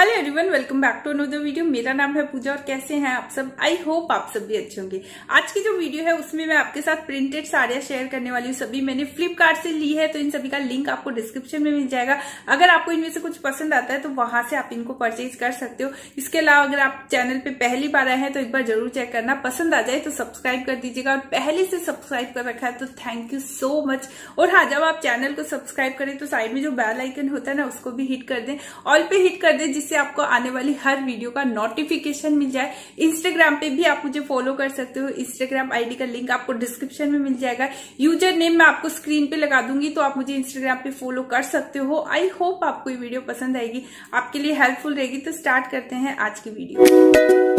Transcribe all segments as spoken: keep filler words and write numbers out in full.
Hello everyone, welcome back to another video. मेरा नाम है पूजा और कैसे हैं आप सब। आई होप आप सब भी अच्छे होंगे। आज की जो वीडियो है उसमें मैं आपके साथ प्रिंटेड साड़ियां शेयर करने वाली हूँ। सभी मैंने फ्लिपकार्ट से ली है, तो इन सभी का लिंक आपको डिस्क्रिप्शन में मिल जाएगा। अगर आपको इनमें से कुछ पसंद आता है तो वहां से आप इनको परचेज कर सकते हो। इसके अलावा अगर आप चैनल पर पहली बार आए हैं तो एक बार जरूर चेक करना, पसंद आ जाए तो सब्सक्राइब कर दीजिएगा। और पहले से सब्सक्राइब कर रखा है तो थैंक यू सो मच। और हाँ, जब आप चैनल को सब्सक्राइब करें तो साइड में जो बेल आइकन होता है ना उसको भी हिट कर दें, ऑल पे हिट कर दें, से आपको आने वाली हर वीडियो का नोटिफिकेशन मिल जाए। इंस्टाग्राम पे भी आप मुझे फॉलो कर सकते हो, इंस्टाग्राम आईडी का लिंक आपको डिस्क्रिप्शन में मिल जाएगा। यूजर नेम मैं आपको स्क्रीन पे लगा दूंगी, तो आप मुझे इंस्टाग्राम पे फॉलो कर सकते हो। आई होप आपको ये वीडियो पसंद आएगी, आपके लिए हेल्पफुल रहेगी। तो स्टार्ट करते हैं आज की वीडियो।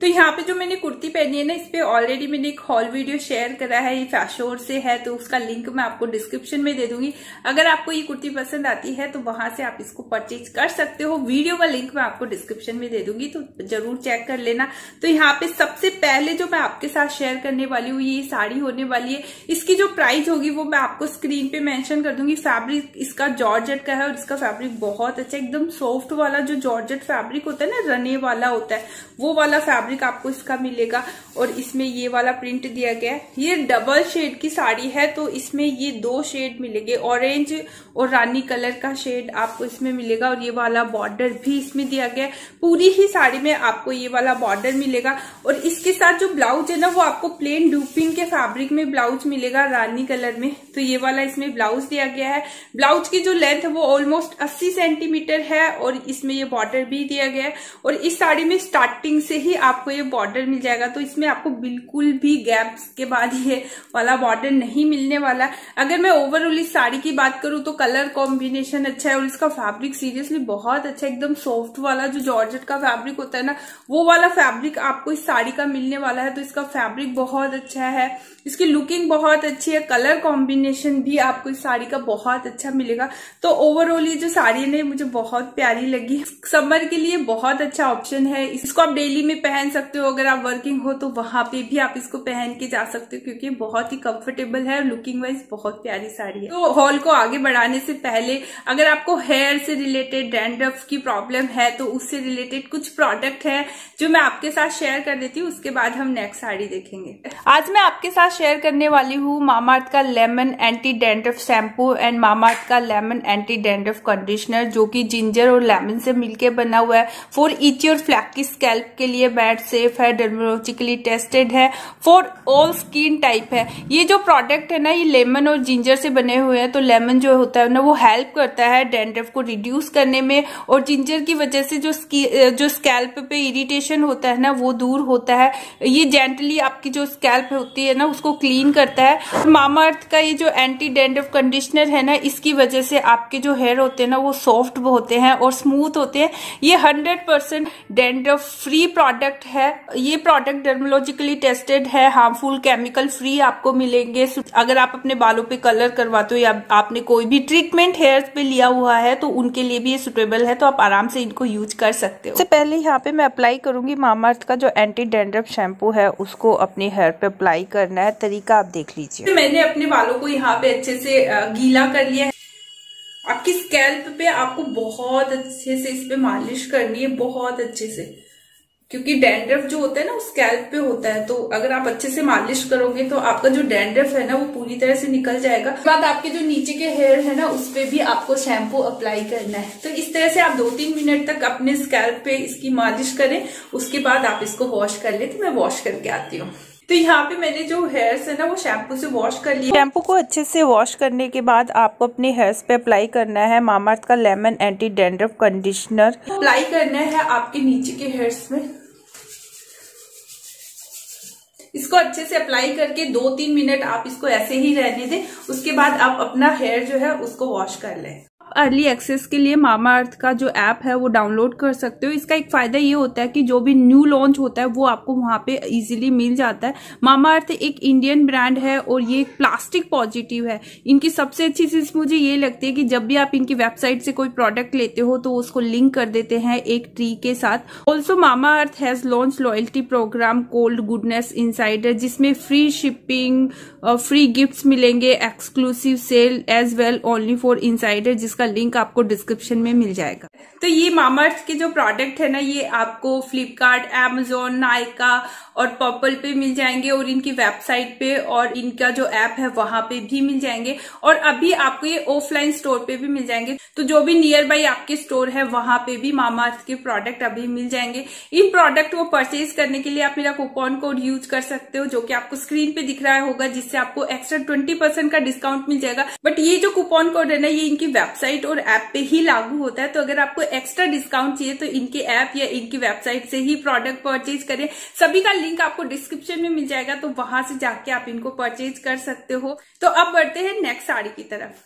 तो यहाँ पे जो मैंने कुर्ती पहनी है ना, इस पे ऑलरेडी मैंने एक हॉल वीडियो शेयर करा है, ये फैशोर से है, तो उसका लिंक मैं आपको डिस्क्रिप्शन में दे दूंगी। अगर आपको ये कुर्ती पसंद आती है तो वहां से आप इसको परचेज कर सकते हो। वीडियो का लिंक मैं आपको डिस्क्रिप्शन में दे दूंगी, तो जरूर चेक कर लेना। तो यहाँ पे सबसे पहले जो मैं आपके साथ शेयर करने वाली हूँ ये साड़ी होने वाली है। इसकी जो प्राइस होगी वो मैं आपको स्क्रीन पे मैंशन कर दूंगी। फैब्रिक इसका जॉर्जेट का है और इसका फैब्रिक बहुत अच्छा, एकदम सॉफ्ट वाला जो जॉर्जेट फैब्रिक होता है ना, रने वाला होता है, वो वाला फैब्रिक आपको इसका मिलेगा। और इसमें ये वाला प्रिंट दिया गया है। ये डबल शेड की साड़ी है, तो इसमें ये दो शेड मिलेंगे, ऑरेंज और रानी कलर का शेड आपको इसमें मिलेगा। और ये वाला बॉर्डर भी इसमें दिया गया है, पूरी ही साड़ी में आपको ये वाला बॉर्डर मिलेगा। और इसके साथ जो ब्लाउज है ना वो आपको प्लेन डूपिंग के फैब्रिक में ब्लाउज मिलेगा, रानी कलर में। तो ये वाला इसमें ब्लाउज दिया गया है। ब्लाउज की जो लेंथ है वो ऑलमोस्ट अस्सी सेंटीमीटर है और इसमें ये बॉर्डर भी दिया गया है। और इस साड़ी में स्टार्टिंग से ही आप आपको ये बॉर्डर मिल जाएगा, तो इसमें आपको बिल्कुल भी गैप्स के बाद ये वाला बॉर्डर नहीं मिलने वाला। अगर मैं ओवरऑल इस साड़ी की बात करूं तो कलर कॉम्बिनेशन अच्छा है और इसका फैब्रिक सीरियसली बहुत अच्छा, एकदम सॉफ्ट वाला जो जॉर्जेट का फैब्रिक होता है ना वो वाला फैब्रिक आपको इस साड़ी का मिलने वाला है। तो इसका फैब्रिक बहुत अच्छा है, इसकी लुकिंग बहुत अच्छी है, कलर कॉम्बिनेशन भी आपको इस साड़ी का बहुत अच्छा मिलेगा। तो ओवरऑल ये जो साड़ी है मुझे बहुत प्यारी लगी, समर के लिए बहुत अच्छा ऑप्शन है। इसको आप डेली में पहन सकते हो, अगर आप वर्किंग हो तो वहां पे भी आप इसको पहन के जा सकते हो, क्योंकि बहुत ही कंफर्टेबल है, लुकिंग वाइज बहुत प्यारी साड़ी है। तो हॉल को आगे बढ़ाने से पहले अगर आपको हेयर से रिलेटेड डैंड्रफ की प्रॉब्लम है तो उससे रिलेटेड कुछ प्रोडक्ट है जो मैं आपके साथ शेयर कर देती हूँ, उसके बाद हम नेक्स्ट साड़ी देखेंगे। आज मैं आपके साथ शेयर करने वाली हूँ मामाअर्थ का lemon anti dandruff shampoo and Mamaearth का लेमन एंटी डैंड्रफ कंडीशनर, जो की जिंजर और लेमन से मिलकर बना हुआ है। फॉर इची और फ्लैकी स्कैल्प के लिए बेस्ट सेफ है, डर्मोलॉजिकली टेस्टेड है, फॉर ऑल स्किन टाइप है। ये जो प्रोडक्ट है ना ये लेमन और जिंजर से बने हुए हैं, तो लेमन जो होता है ना वो हेल्प करता है डैंड्रफ को रिड्यूस करने में, और जिंजर की वजह से जो जो स्कैल्प पे इरिटेशन होता है ना वो दूर होता है। ये जेंटली आपकी जो स्कैल्प होती है ना उसको क्लीन करता है। मामाअर्थ का ये जो एंटी डैंड्रफ कंडीशनर है ना, इसकी वजह से आपके जो हेयर होते हैं ना वो सॉफ्ट होते हैं और स्मूथ होते हैं। ये hundred percent dandruff free product है। ये प्रोडक्ट डर्मोलॉजिकली टेस्टेड है, हार्मफुल केमिकल फ्री आपको मिलेंगे। अगर आप अपने बालों पे कलर करवाते हो या आपने कोई भी ट्रीटमेंट हेयर्स पे लिया हुआ है तो उनके लिए भी ये सुटेबल है, तो आप आराम से इनको यूज कर सकते हो। सबसे पहले यहाँ पे मैं अप्लाई करूंगी मामाअर्थ का जो एंटी डैंड्रफ शैम्पू है, उसको अपने हेयर पे अप्लाई करना है। तरीका आप देख लीजिए। मैंने अपने बालों को यहाँ पे अच्छे से गीला कर लिया है। आपकी स्कैल्प पे आपको बहुत अच्छे से इस पे मालिश करनी है, बहुत अच्छे से, क्योंकि डैंड्रफ जो होता है ना वो स्कैल्प पे होता है। तो अगर आप अच्छे से मालिश करोगे तो आपका जो डैंड्रफ है ना वो पूरी तरह से निकल जाएगा। उसके बाद आपके जो नीचे के हेयर है ना उस पे भी आपको शैम्पू अप्लाई करना है। तो इस तरह से आप दो तीन मिनट तक अपने स्कैल्प पे इसकी मालिश करें, उसके बाद आप इसको वॉश कर ले। तो मैं वॉश करके आती हूँ। तो यहाँ पे मैंने जो हेयर्स है ना वो शैम्पू से वॉश कर लिया। शैम्पू को अच्छे से वॉश करने के बाद आपको अपने हेयर्स पे अप्लाई करना है मामाअर्थ का lemon anti dandruff conditioner. Apply करना है आपके नीचे के हेयर्स में। इसको अच्छे से अप्लाई करके दो तीन मिनट आप इसको ऐसे ही रहने दें, उसके बाद आप अपना हेयर जो है उसको वॉश कर लें। अर्ली एक्सेस के लिए मामाअर्थ का जो ऐप है वो डाउनलोड कर सकते हो। इसका एक फायदा ये होता है कि जो भी न्यू लॉन्च होता है वो आपको वहां पे इजीली मिल जाता है। मामाअर्थ एक इंडियन ब्रांड है और ये प्लास्टिक पॉजिटिव है। इनकी सबसे अच्छी चीज मुझे ये लगती है कि जब भी आप इनकी वेबसाइट से कोई प्रोडक्ट लेते हो तो उसको लिंक कर देते हैं एक ट्री के साथ। Also Mamaearth has launch loyalty program cold goodness insider, जिसमें फ्री शिपिंग, फ्री गिफ्ट मिलेंगे, exclusive sale as well only for insider, जिसका उसका लिंक आपको डिस्क्रिप्शन में मिल जाएगा। तो ये मामाअर्थ के जो प्रोडक्ट है ना, ये आपको फ्लिपकार्ट, एमेजोन, नायका और पर्पल पे मिल जाएंगे और इनकी वेबसाइट पे और इनका जो ऐप है वहां पे भी मिल जाएंगे और अभी आपको ये ऑफलाइन स्टोर पे भी मिल जाएंगे। तो जो भी नियर बाई आपके स्टोर है वहां पे भी मामाअर्थ के प्रोडक्ट अभी मिल जाएंगे। इन प्रोडक्ट को परचेज करने के लिए आप मेरा कूपन कोड यूज कर सकते हो जो कि आपको स्क्रीन पे दिख रहा होगा, जिससे आपको एक्स्ट्रा ट्वेंटी परसेंट का डिस्काउंट मिल जाएगा। बट ये जो कूपन कोड है ना, ये इनकी वेबसाइट और ऐप पे ही लागू होता है। तो अगर आपको एक्स्ट्रा डिस्काउंट चाहिए तो इनके ऐप या इनकी वेबसाइट से ही प्रोडक्ट परचेज करें। सभी का लिंक आपको डिस्क्रिप्शन में मिल जाएगा, तो वहां से जाके आप इनको परचेज कर सकते हो। तो अब बढ़ते हैं नेक्स्ट साड़ी की तरफ।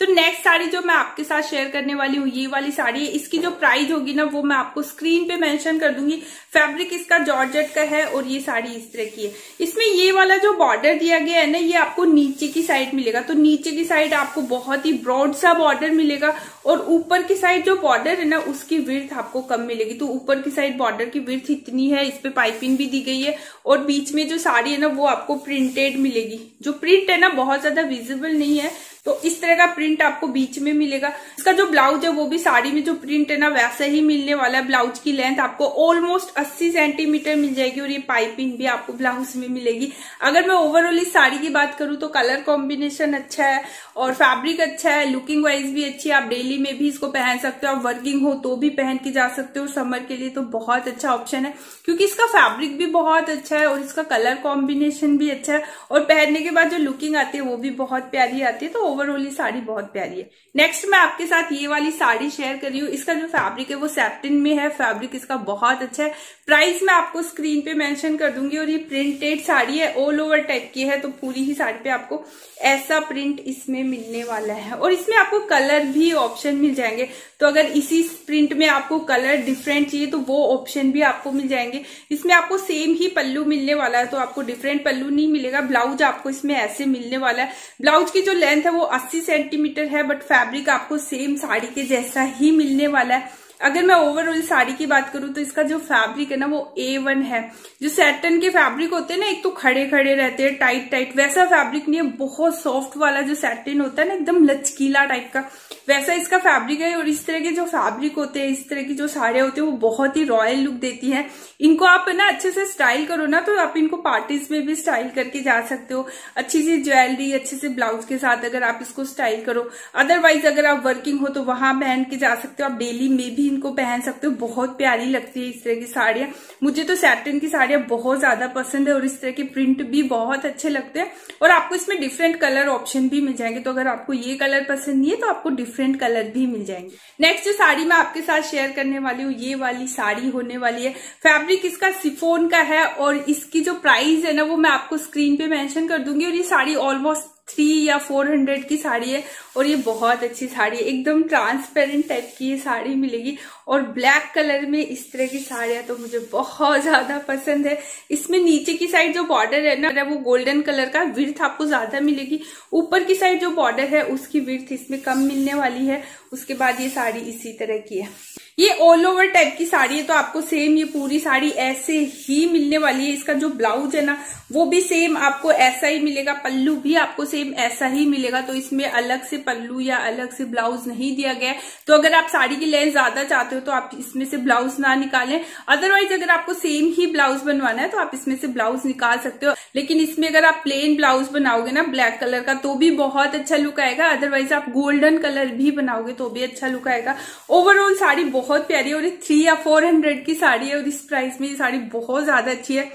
तो नेक्स्ट साड़ी जो मैं आपके साथ शेयर करने वाली हूँ ये वाली साड़ी है। इसकी जो प्राइस होगी ना वो मैं आपको स्क्रीन पे मेंशन कर दूंगी। फैब्रिक इसका जॉर्जेट का है और ये साड़ी इस तरह की है। इसमें ये वाला जो बॉर्डर दिया गया है ना, ये आपको नीचे की साइड मिलेगा। तो नीचे की साइड आपको बहुत ही ब्रॉड सा बॉर्डर मिलेगा और ऊपर की साइड जो बॉर्डर है ना उसकी विड्थ आपको कम मिलेगी। तो ऊपर की साइड बॉर्डर की विड्थ इतनी है, इस पे पाइपिंग भी दी गई है और बीच में जो साड़ी है ना वो आपको प्रिंटेड मिलेगी। जो प्रिंट है ना बहुत ज्यादा विजिबल नहीं है, तो इस तरह का प्रिंट आपको बीच में मिलेगा। इसका जो ब्लाउज है वो भी साड़ी में जो प्रिंट है ना वैसा ही मिलने वाला है। ब्लाउज की लेंथ आपको ऑलमोस्ट अस्सी सेंटीमीटर मिल जाएगी और ये पाइपिंग भी आपको ब्लाउज में मिलेगी। अगर मैं ओवरऑल इस साड़ी की बात करूँ तो कलर कॉम्बिनेशन अच्छा है और फैब्रिक अच्छा है, लुकिंग वाइज भी अच्छी है। आप डेली में भी इसको पहन सकते हो, आप वर्किंग हो तो भी पहन के जा सकते हो। समर के लिए तो बहुत अच्छा ऑप्शन है क्योंकि इसका फैब्रिक भी बहुत अच्छा है और इसका कलर कॉम्बिनेशन भी अच्छा है और पहनने के बाद जो लुकिंग आती है वो भी बहुत प्यारी आती है। तो ओवरऑल ये साड़ी बहुत प्यारी है। नेक्स्ट मैं आपके साथ ये वाली साड़ी शेयर कर रही हूँ। इसका जो फैब्रिक है वो सैटिन में है, फैब्रिक इसका बहुत अच्छा है। प्राइस मैं आपको स्क्रीन पे मेंशन कर दूंगी और ये प्रिंटेड साड़ी है, ऑल ओवर टाइप की है। तो पूरी ही साड़ी पे आपको ऐसा प्रिंट इसमें मिलने वाला है और इसमें आपको कलर भी ऑप्शन मिल जाएंगे। तो अगर इसी प्रिंट में आपको कलर डिफरेंट चाहिए तो वो ऑप्शन भी आपको मिल जाएंगे। इसमें आपको सेम ही पल्लू मिलने वाला है, तो आपको डिफरेंट पल्लू नहीं मिलेगा। ब्लाउज आपको इसमें ऐसे मिलने वाला है। ब्लाउज की जो लेंथ है वो अस्सी सेंटीमीटर है, बट फैब्रिक आपको सेम साड़ी के जैसा ही मिलने वाला है। अगर मैं ओवरऑल साड़ी की बात करूं तो इसका जो फैब्रिक है ना वो ए वन है। जो सैटिन के फैब्रिक होते हैं ना, एक तो खड़े खड़े रहते हैं, टाइट टाइट, वैसा फैब्रिक नहीं है। बहुत सॉफ्ट वाला जो सैटिन होता है ना, एकदम लचकीला टाइप का, वैसा इसका फैब्रिक है। और इस तरह के जो फैब्रिक होते हैं, इस तरह की जो साड़ियां होती है वो बहुत ही रॉयल लुक देती है। इनको आप ना अच्छे से स्टाइल करो ना तो आप इनको पार्टीज में भी स्टाइल करके जा सकते हो। अच्छी सी ज्वेलरी, अच्छे से ब्लाउज के साथ अगर आप इसको स्टाइल करो। अदरवाइज अगर आप वर्किंग हो तो वहां पहन के जा सकते हो, आप डेली में भी इनको पहन सकते हो। बहुत प्यारी लगती है इस तरह की साड़ियां। मुझे तो सैटिन की साड़ियां बहुत ज्यादा पसंद है और इस तरह के प्रिंट भी बहुत अच्छे लगते हैं और आपको इसमें डिफरेंट कलर ऑप्शन भी मिल जाएंगे। तो अगर आपको ये कलर पसंद नहीं है तो आपको डिफरेंट कलर भी मिल जाएंगे। नेक्स्ट जो साड़ी मैं आपके साथ शेयर करने वाली हूँ ये वाली साड़ी होने वाली है। फैब्रिक इसका शिफॉन का है और इसकी जो प्राइस है ना वो मैं आपको स्क्रीन पे मेंशन कर दूंगी। और ये साड़ी ऑलमोस्ट थ्री या फोर हंड्रेड की साड़ी है और ये बहुत अच्छी साड़ी है। एकदम ट्रांसपेरेंट टाइप की ये साड़ी मिलेगी और ब्लैक कलर में इस तरह की साड़ियां तो मुझे बहुत ज्यादा पसंद है। इसमें नीचे की साइड जो बॉर्डर है ना वो गोल्डन कलर का, विड्थ आपको ज्यादा मिलेगी। ऊपर की साइड जो बॉर्डर है उसकी विड्थ इसमें कम मिलने वाली है। उसके बाद ये साड़ी इसी तरह की है। ये ऑल ओवर टाइप की साड़ी है तो आपको सेम ये पूरी साड़ी ऐसे ही मिलने वाली है। इसका जो ब्लाउज है ना वो भी सेम आपको ऐसा ही मिलेगा, पल्लू भी आपको सेम ऐसा ही मिलेगा। तो इसमें अलग से पल्लू या अलग से ब्लाउज नहीं दिया गया है। तो अगर आप साड़ी की लेंथ ज्यादा चाहते हो तो आप इसमें से ब्लाउज ना निकालें। अदरवाइज अगर आपको सेम ही ब्लाउज बनवाना है तो आप इसमें से ब्लाउज निकाल सकते हो। लेकिन इसमें अगर आप प्लेन ब्लाउज बनाओगे ना ब्लैक कलर का तो भी बहुत अच्छा लुक आएगा। अदरवाइज आप गोल्डन कलर भी बनाओगे तो भी अच्छा लुक आएगा। ओवरऑल साड़ी बहुत प्यारी है और ये थ्री या फोर हंड्रेड की साड़ी है और इस प्राइस में ये साड़ी बहुत ज्यादा अच्छी है।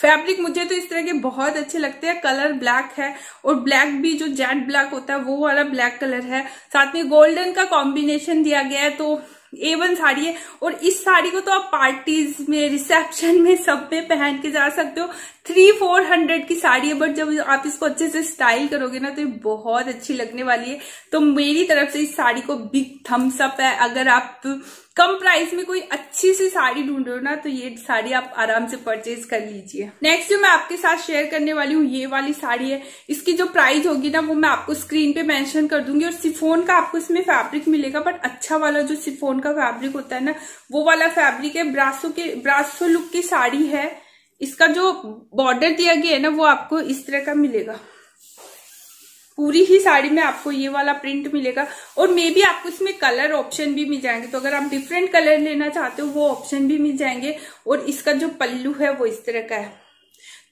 फैब्रिक मुझे तो इस तरह के बहुत अच्छे लगते हैं। कलर ब्लैक है और ब्लैक भी जो जेट ब्लैक होता है वो वाला ब्लैक कलर है, साथ में गोल्डन का कॉम्बिनेशन दिया गया है। तो ए वन साड़ी है और इस साड़ी को तो आप पार्टीज में, रिसेप्शन में, सब में पहन के जा सकते हो। थ्री फोर हंड्रेड की साड़ी है, बट जब आप इसको अच्छे से स्टाइल करोगे ना तो ये बहुत अच्छी लगने वाली है। तो मेरी तरफ से इस साड़ी को बिग थम्स अप है। अगर आप कम प्राइस में कोई अच्छी सी साड़ी ढूंढ रहे हो ना तो ये साड़ी आप आराम से परचेज कर लीजिए। नेक्स्ट जो मैं आपके साथ शेयर करने वाली हूँ ये वाली साड़ी है। इसकी जो प्राइस होगी ना वो मैं आपको स्क्रीन पे मेंशन कर दूंगी। और शिफॉन का आपको इसमें फैब्रिक मिलेगा, बट अच्छा वाला जो शिफॉन का फैब्रिक होता है ना वो वाला फैब्रिक है। ब्रासो के ब्रासो लुक की साड़ी है। इसका जो बॉर्डर दिया गया है ना वो आपको इस तरह का मिलेगा। पूरी ही साड़ी में आपको ये वाला प्रिंट मिलेगा और मे बी आपको इसमें कलर ऑप्शन भी मिल जाएंगे। तो अगर आप डिफरेंट कलर लेना चाहते हो वो ऑप्शन भी मिल जाएंगे। और इसका जो पल्लू है वो इस तरह का है।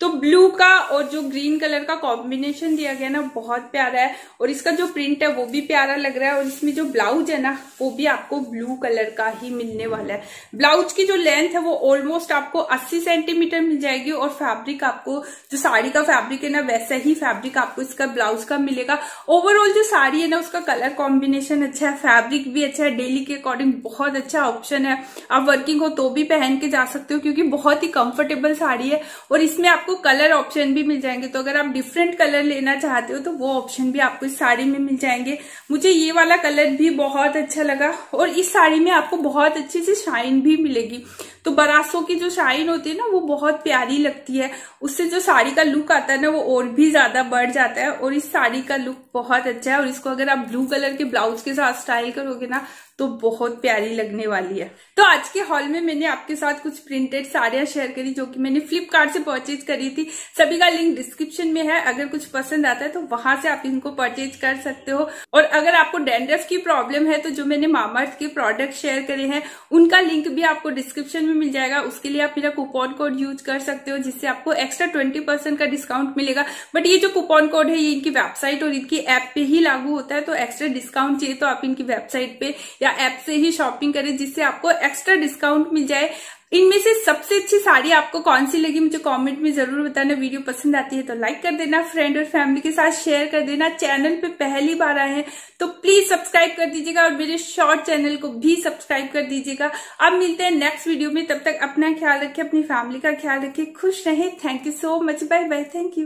तो ब्लू का और जो ग्रीन कलर का कॉम्बिनेशन दिया गया ना बहुत प्यारा है और इसका जो प्रिंट है वो भी प्यारा लग रहा है। और इसमें जो ब्लाउज है ना वो भी आपको ब्लू कलर का ही मिलने वाला है। ब्लाउज की जो लेंथ है वो ऑलमोस्ट आपको अस्सी सेंटीमीटर मिल जाएगी और फैब्रिक आपको जो साड़ी का फैब्रिक है ना वैसा ही फैब्रिक आपको इसका ब्लाउज का मिलेगा। ओवरऑल जो साड़ी है ना उसका कलर कॉम्बिनेशन अच्छा है, फैब्रिक भी अच्छा है, डेली के अकॉर्डिंग बहुत अच्छा ऑप्शन है। आप वर्किंग हो तो भी पहन के जा सकते हो क्योंकि बहुत ही कंफर्टेबल साड़ी है। और इसमें आपको कलर ऑप्शन भी मिल जाएंगे। तो अगर आप डिफरेंट कलर लेना चाहते हो तो वो ऑप्शन भी आपको इस साड़ी में मिल जाएंगे। मुझे ये वाला कलर भी बहुत अच्छा लगा और इस साड़ी में आपको बहुत अच्छी सी शाइन भी मिलेगी। तो बरासों की जो शाइन होती है ना वो बहुत प्यारी लगती है, उससे जो साड़ी का लुक आता है ना वो और भी ज्यादा बढ़ जाता है। और इस साड़ी का लुक बहुत अच्छा है और इसको अगर आप ब्लू कलर के ब्लाउज के साथ स्टाइल करोगे ना तो बहुत प्यारी लगने वाली है। तो आज के हॉल में मैंने आपके साथ कुछ प्रिंटेड साड़ियां शेयर करी जो कि मैंने फ्लिपकार्ट से परचेज करी थी। सभी का लिंक डिस्क्रिप्शन में है, अगर कुछ पसंद आता है तो वहां से आप इनको परचेज कर सकते हो। और अगर आपको डैंड्रफ की प्रॉब्लम है तो जो मैंने मामाअर्थ के प्रोडक्ट शेयर करे हैं उनका लिंक भी आपको डिस्क्रिप्शन में मिल जाएगा। उसके लिए आप मेरा कूपन कोड यूज कर सकते हो जिससे आपको एक्स्ट्रा ट्वेंटी परसेंट का डिस्काउंट मिलेगा। बट ये जो कूपन कोड है ये इनकी वेबसाइट और इनकी ऐप पे ही लागू होता है। तो एक्स्ट्रा डिस्काउंट चाहिए तो आप इनकी वेबसाइट पे या ऐप से ही शॉपिंग करें जिससे आपको एक्स्ट्रा डिस्काउंट मिल जाए। इनमें से सबसे अच्छी साड़ी आपको कौन सी लगी मुझे कमेंट में जरूर बताना। वीडियो पसंद आती है तो लाइक कर देना, फ्रेंड और फैमिली के साथ शेयर कर देना। चैनल पे पहली बार आए हैं तो प्लीज सब्सक्राइब कर दीजिएगा और मेरे शॉर्ट चैनल को भी सब्सक्राइब कर दीजिएगा। अब मिलते हैं नेक्स्ट वीडियो में, तब तक अपना ख्याल रखें, अपनी फैमिली का ख्याल रखें, खुश रहें। Thank you so much, bye bye, thank you.